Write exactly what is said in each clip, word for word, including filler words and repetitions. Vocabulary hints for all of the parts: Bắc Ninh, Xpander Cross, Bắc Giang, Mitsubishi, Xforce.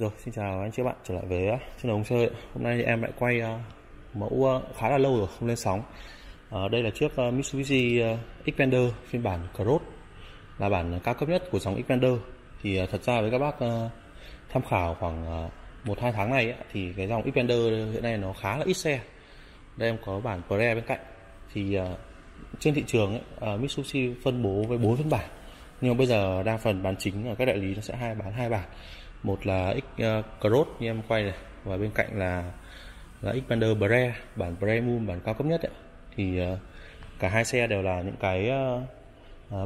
Rồi, xin chào anh chị, bạn trở lại với channel Hồng Sơn. Hôm nay thì em lại quay mẫu khá là lâu rồi không lên sóng. À, đây là chiếc Mitsubishi Xpander phiên bản Cross, là bản cao cấp nhất của dòng Xpander. Thì thật ra với các bác tham khảo khoảng một hai tháng này thì cái dòng Xpander hiện nay nó khá là ít xe. Đây em có bản Pre bên cạnh. Thì trên thị trường Mitsubishi phân bố với bốn phiên bản, nhưng bây giờ đa phần bán chính ở các đại lý nó sẽ hay bán hai bản. Một là X Cross như em quay này, và bên cạnh là là Xpander Pre, bản Premium, bản cao cấp nhất ấy. Thì cả hai xe đều là những cái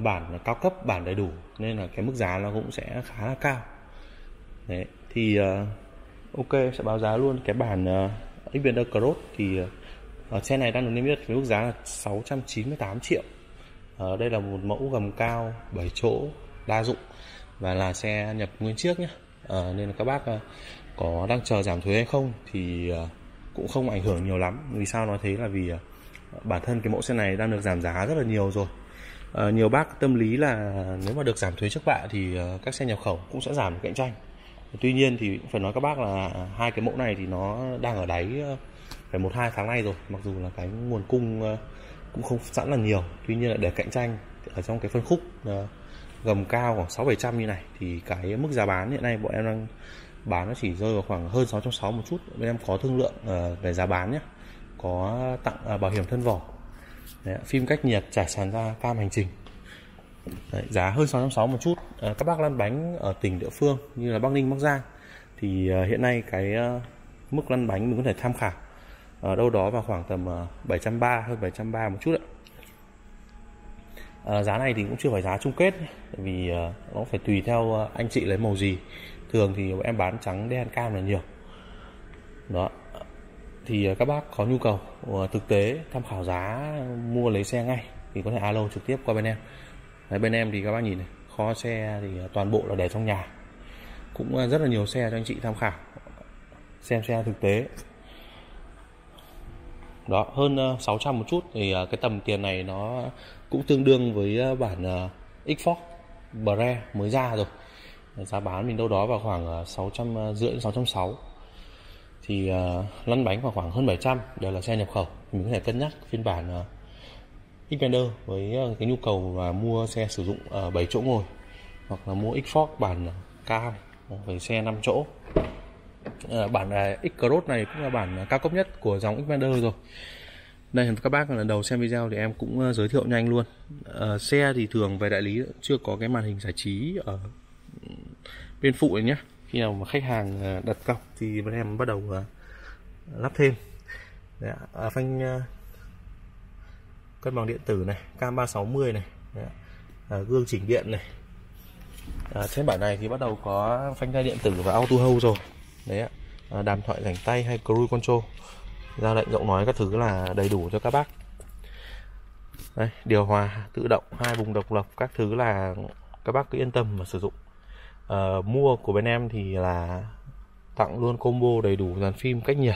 bản cao cấp, bản đầy đủ, nên là cái mức giá nó cũng sẽ khá là cao. Đấy, thì ok, sẽ báo giá luôn cái bản Xpander Cross. Thì xe này đang được niêm yết với mức giá là sáu trăm chín mươi tám triệu. Đây là một mẫu gầm cao bảy chỗ đa dụng và là xe nhập nguyên chiếc nhé. À, nên là các bác có đang chờ giảm thuế hay không thì cũng không ảnh hưởng nhiều lắm. Vì sao nói thế là vì bản thân cái mẫu xe này đang được giảm giá rất là nhiều rồi. À, nhiều bác tâm lý là nếu mà được giảm thuế trước bạ thì các xe nhập khẩu cũng sẽ giảm cạnh tranh. Tuy nhiên thì cũng phải nói các bác là hai cái mẫu này thì nó đang ở đáy phải một hai tháng nay rồi, mặc dù là cái nguồn cung cũng không sẵn là nhiều. Tuy nhiên là để cạnh tranh ở trong cái phân khúc gầm cao khoảng sáu bảy trăm như này thì cái mức giá bán hiện nay bọn em đang bán nó chỉ rơi vào khoảng hơn sáu trăm sáu mươi một chút. Bên em có thương lượng uh, về giá bán nhé, có tặng uh, bảo hiểm thân vỏ. Đấy, phim cách nhiệt, trải sàn ra, cam hành trình. Đấy, giá hơn sáu trăm sáu mươi một chút. Uh, các bác lăn bánh ở tỉnh địa phương như là Bắc Ninh, Bắc Giang thì uh, hiện nay cái uh, mức lăn bánh mình có thể tham khảo ở đâu đó vào khoảng tầm uh, bảy trăm ba mươi, hơn bảy trăm ba mươi một chút ạ. À, giá này thì cũng chưa phải giá chung kết, vì uh, nó phải tùy theo uh, anh chị lấy màu gì. Thường thì em bán trắng đen cam là nhiều đó. Thì uh, các bác có nhu cầu uh, thực tế tham khảo giá mua lấy xe ngay thì có thể alo trực tiếp qua bên em. Đấy, bên em thì các bác nhìn này, kho xe thì uh, toàn bộ là để trong nhà, cũng uh, rất là nhiều xe cho anh chị tham khảo xem xe thực tế đó. Hơn uh, sáu trăm một chút thì uh, cái tầm tiền này nó cũng tương đương với bản uh, Xforce Pre mới ra rồi. Giá bán mình đâu đó vào khoảng uh, sáu trăm rưỡi, sáu trăm sáu mươi. Thì uh, lăn bánh vào khoảng hơn bảy trăm, đều là xe nhập khẩu. Mình có thể cân nhắc phiên bản uh, Xpander với uh, cái nhu cầu uh, mua xe sử dụng uh, bảy chỗ ngồi, hoặc là mua Xforce bản uh, cam với xe năm chỗ. Uh, bản uh, X-Cross này cũng là bản uh, cao cấp nhất của dòng Xpander rồi. Đây, các bác lần đầu xem video thì em cũng giới thiệu nhanh luôn. À, xe thì thường về đại lý chưa có cái màn hình giải trí ở bên phụ này nhé. Khi nào mà khách hàng đặt cọc thì bên em bắt đầu lắp thêm. Đấy, à, phanh cân bằng điện tử này, cam ba sáu mươi này, đấy, à, gương chỉnh điện này. À, trên bản này thì bắt đầu có phanh thai điện tử và auto hold rồi. Đấy, à, đàm thoại rảnh tay hay cruise control, ra lệnh giọng nói các thứ là đầy đủ cho các bác. Đây, điều hòa tự động, hai vùng độc lập các thứ là các bác cứ yên tâm mà sử dụng. À, mua của bên em thì là tặng luôn combo đầy đủ dàn phim cách nhiệt,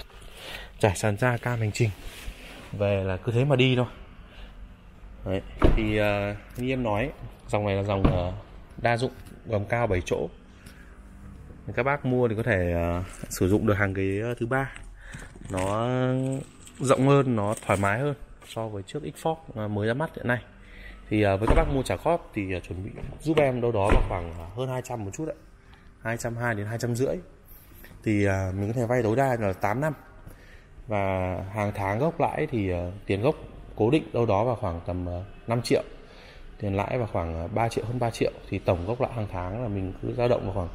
trải sàn da, cam hành trình. Về là cứ thế mà đi thôi. Đấy, thì à, như em nói, dòng này là dòng à, đa dụng, gầm cao bảy chỗ. Các bác mua thì có thể à, sử dụng được hàng ghế thứ ba. Nó rộng hơn, nó thoải mái hơn so với chiếc Xforce mới ra mắt hiện nay. Thì với các bác mua trả góp thì chuẩn bị giúp em đâu đó vào khoảng hơn hai trăm một chút ạ, hai trăm hai mươi đến hai trăm rưỡi. Thì mình có thể vay tối đa là tám năm, và hàng tháng gốc lãi thì tiền gốc cố định đâu đó vào khoảng tầm năm triệu, tiền lãi vào khoảng ba triệu, hơn ba triệu. Thì tổng gốc lãi hàng tháng là mình cứ dao động vào khoảng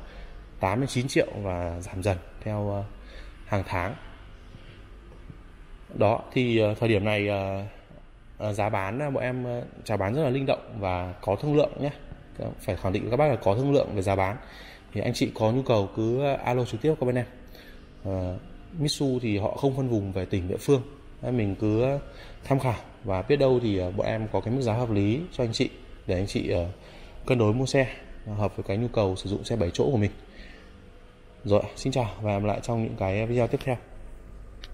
tám đến chín triệu và giảm dần theo hàng tháng. Đó, thì thời điểm này giá bán bọn em chào bán rất là linh động và có thương lượng nhé. Phải khẳng định với các bác là có thương lượng về giá bán. Thì anh chị có nhu cầu cứ alo trực tiếp các bên em. à, Mitsu thì họ không phân vùng về tỉnh địa phương. Mình cứ tham khảo và biết đâu thì bọn em có cái mức giá hợp lý cho anh chị, để anh chị cân đối mua xe hợp với cái nhu cầu sử dụng xe bảy chỗ của mình. Rồi, xin chào và hẹn gặp lại trong những cái video tiếp theo.